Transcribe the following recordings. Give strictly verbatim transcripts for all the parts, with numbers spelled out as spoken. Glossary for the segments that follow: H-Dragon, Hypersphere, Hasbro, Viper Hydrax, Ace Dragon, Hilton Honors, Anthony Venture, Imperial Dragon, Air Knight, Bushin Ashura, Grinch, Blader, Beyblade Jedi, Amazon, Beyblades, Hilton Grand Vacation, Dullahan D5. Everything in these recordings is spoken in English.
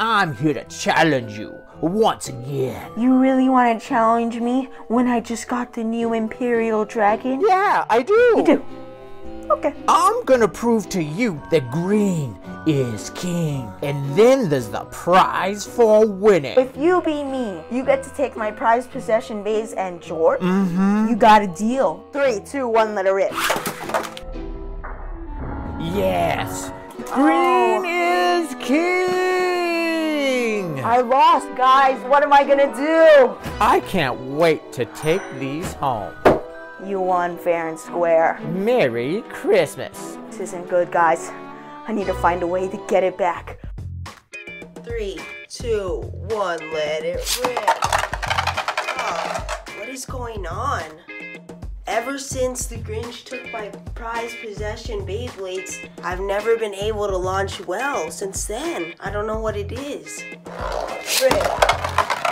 I'm here to challenge you once again. You really want to challenge me when I just got the new Imperial Dragon? Yeah, I do. You do? Okay. I'm gonna prove to you that green is king. And then there's the prize for winning. If you be me, you get to take my prized possession vase and Jort. Mm-hmm. You got a deal. Three, two, one, let her rip. Yes. Green oh. is king! I lost, guys. What am I gonna do? I can't wait to take these home. You won fair and square. Merry Christmas. This isn't good, guys. I need to find a way to get it back. Three, two, one, let it rip. Oh, what is going on? Ever since the Grinch took my prized possession Beyblades, I've never been able to launch well since then. I don't know what it is. Rip.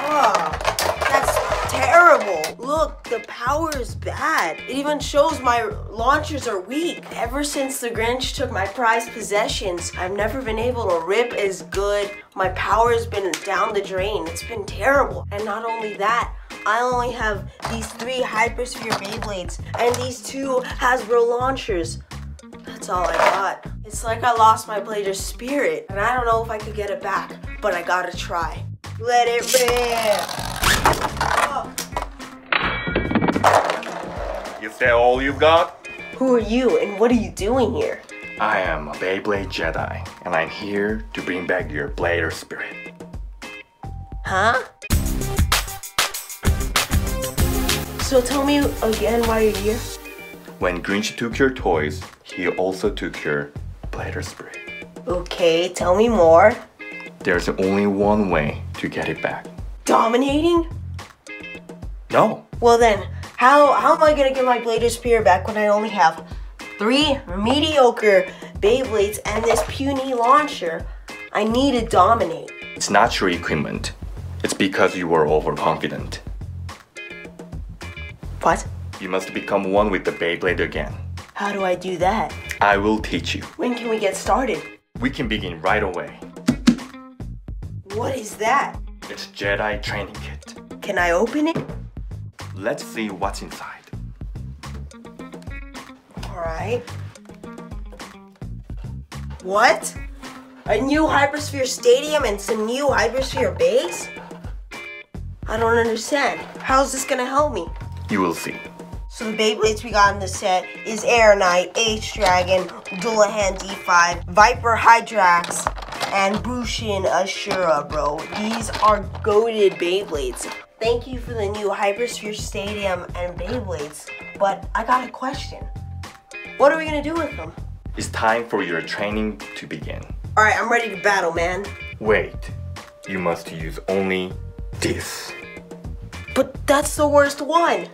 Oh, that's terrible. Look, the power is bad. It even shows my launchers are weak. Ever since the Grinch took my prized possessions, I've never been able to rip as good. My power has been down the drain. It's been terrible. And not only that, I only have these three Hypersphere Beyblades and these two Hasbro launchers. That's all I got. It's like I lost my Blader's spirit, and I don't know if I could get it back, but I gotta try. Let it rip! Oh. Is that all you've got? Who are you, and what are you doing here? I am a Beyblade Jedi, and I'm here to bring back your Blader spirit. Huh? So tell me again why you're here. When Grinch took your toys, he also took your Blader spirit. Okay, tell me more. There's only one way to get it back. Dominating? No. Well then, how, how am I gonna get my Blader spirit back when I only have three mediocre Beyblades and this puny launcher? I need to dominate. It's not your equipment. It's because you were overconfident. What? You must become one with the Beyblade again. How do I do that? I will teach you. When can we get started? We can begin right away. What is that? It's Jedi training kit. Can I open it? Let's see what's inside. Alright. What? A new Hypersphere Stadium and some new Hypersphere base? I don't understand. How's this gonna help me? You will see. So the Beyblades we got in the set is Air Knight, H-Dragon, Dullahan D five, Viper Hydrax, and Bushin Ashura, bro. These are goated Beyblades. Thank you for the new Hypersphere Stadium and Beyblades, but I got a question. What are we gonna do with them? It's time for your training to begin. All right, I'm ready to battle, man. Wait, you must use only this. But that's the worst one!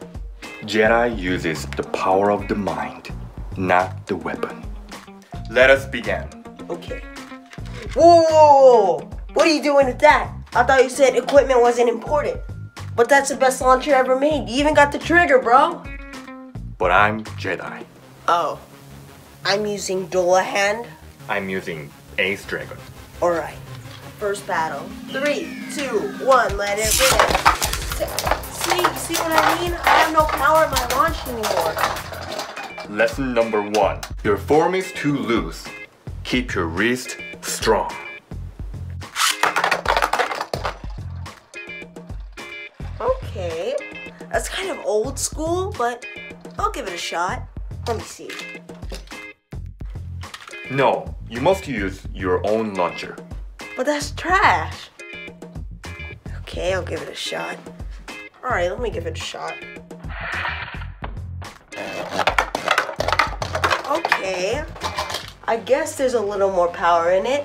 Jedi uses the power of the mind, not the weapon. Let us begin. Okay. Whoa! What are you doing with that? I thought you said equipment wasn't important. But that's the best launcher ever made. You even got the trigger, bro! But I'm Jedi. Oh. I'm using Dullahan. I'm using Ace Dragon. Alright. First battle. Three, two, one, let it rip. See, see what I mean? I have no power at my launch anymore. Lesson number one. Your form is too loose. Keep your wrist strong. Okay. That's kind of old school, but I'll give it a shot. Let me see. No, you must use your own launcher. But that's trash. Okay, I'll give it a shot. All right, let me give it a shot. Okay, I guess there's a little more power in it.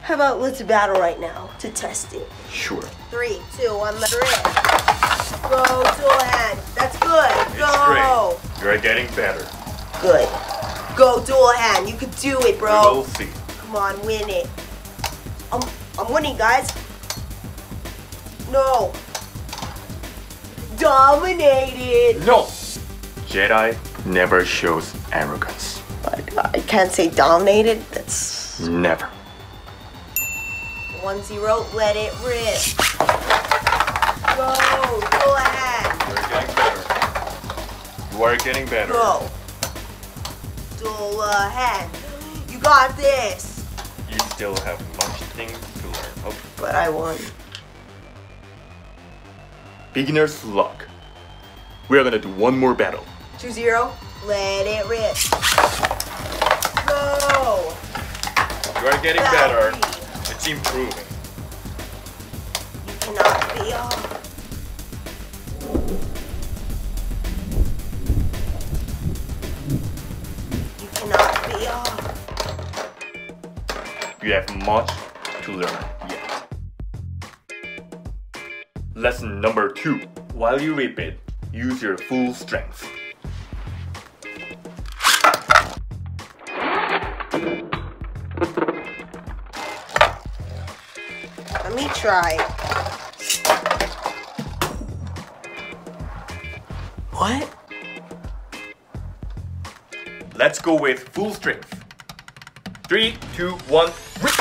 How about let's battle right now to test it? Sure. Three, two, one, let her in. Go to a hand. That's good. Go. It's great. You're getting better. Good. Go dual hand. You can do it, bro. We'll see. Come on, win it. I'm, I'm winning, guys. No. Dominated! No! Jedi never shows arrogance. I, I can't say dominated, that's... Never. one zero, let it rip. Go, go ahead. We're getting better. We're getting better. Go. Dullahan. You got this. You still have much things to learn. Oh. But I won. Beginner's luck. We're gonna do one more battle. two zero, let it rip. Go. You're getting better. It's improving. You cannot be off. You cannot be off. You have much to learn yet. Lesson number two. While you rip it, use your full strength. Let me try. What? Let's go with full strength. Three, two, one, rip!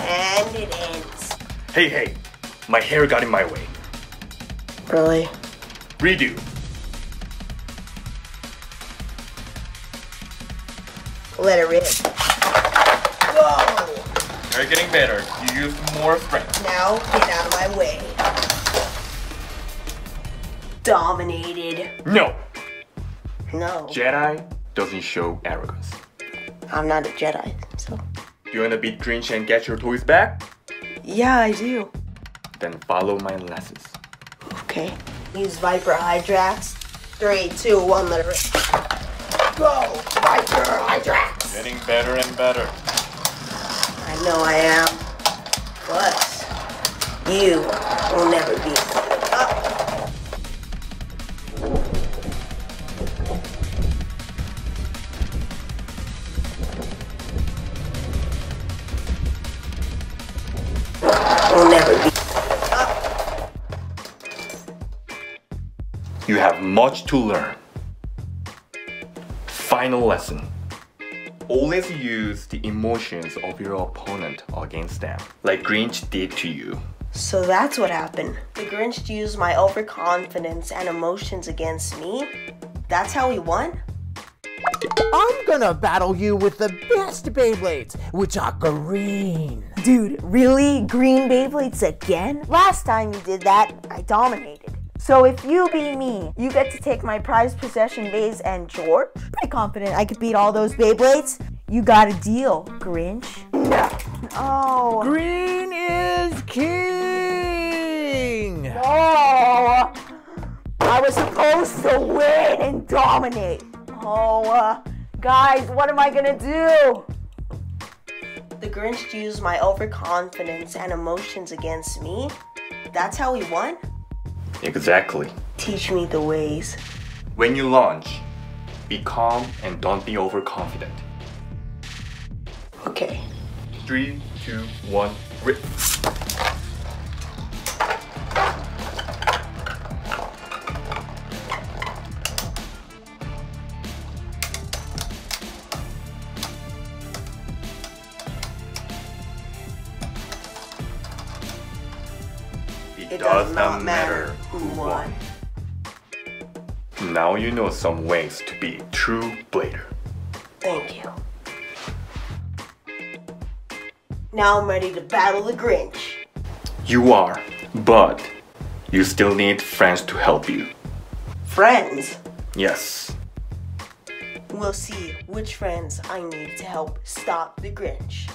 And it ends. Hey, hey, my hair got in my way. Really? Redo. Let it rip. Whoa! You're getting better. You use more strength. Now get out of my way. Dominated. No. No. Jedi doesn't show arrogance. I'm not a Jedi, so. Do you want to beat Grinch and get your toys back? Yeah, I do. Then follow my lessons. Okay. Use Viper Hydrax. Three, two, one, let it rip. Go, Viper Hydrax! Getting better and better. I know I am, but you will never be up. Will never be up. You have much to learn. Final lesson. Always use the emotions of your opponent against them, like Grinch did to you. So that's what happened. The Grinch used my overconfidence and emotions against me? That's how he won? I'm gonna battle you with the best Beyblades, which are green. Dude, really? Green Beyblades again? Last time you did that, I dominated. So if you beat me, you get to take my prized possession Baze and George. Pretty confident I could beat all those Beyblades. You got a deal, Grinch. No. Oh. Green is king! No! I was supposed to win and dominate. Oh, uh, guys, what am I gonna do? The Grinch used my overconfidence and emotions against me. That's how he won? Exactly. Teach me the ways. When you launch, be calm and don't be overconfident. Okay. Three, two, one, rip. It, it does, does not matter. matter. Who won? Now you know some ways to be a true blader. Thank you. Now I'm ready to battle the Grinch. You are, but you still need friends to help you. Friends? Yes. We'll see which friends I need to help stop the Grinch.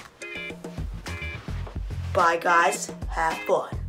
Bye guys, have fun.